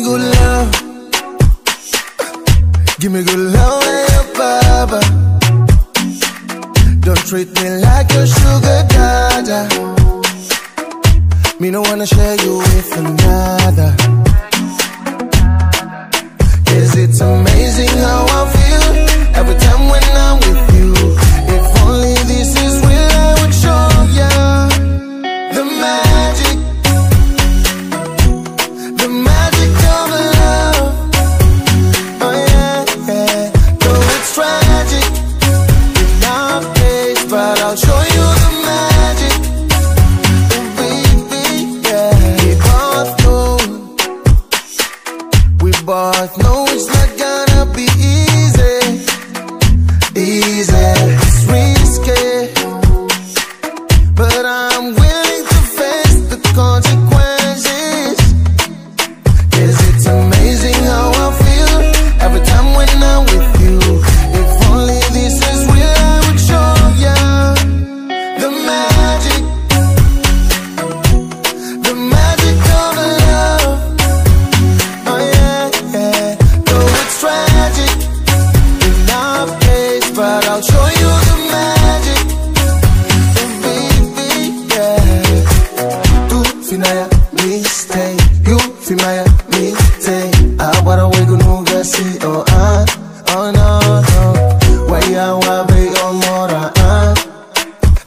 me good love. Give me good love like your papa. Don't treat me like your sugar dada. Me no wanna share you with another. Cause it's amazing how I feel every time when I'm with you. If only this is real, I would show you the magic.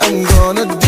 I'm gonna do